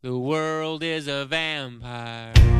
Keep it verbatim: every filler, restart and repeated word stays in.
The world is a vampire.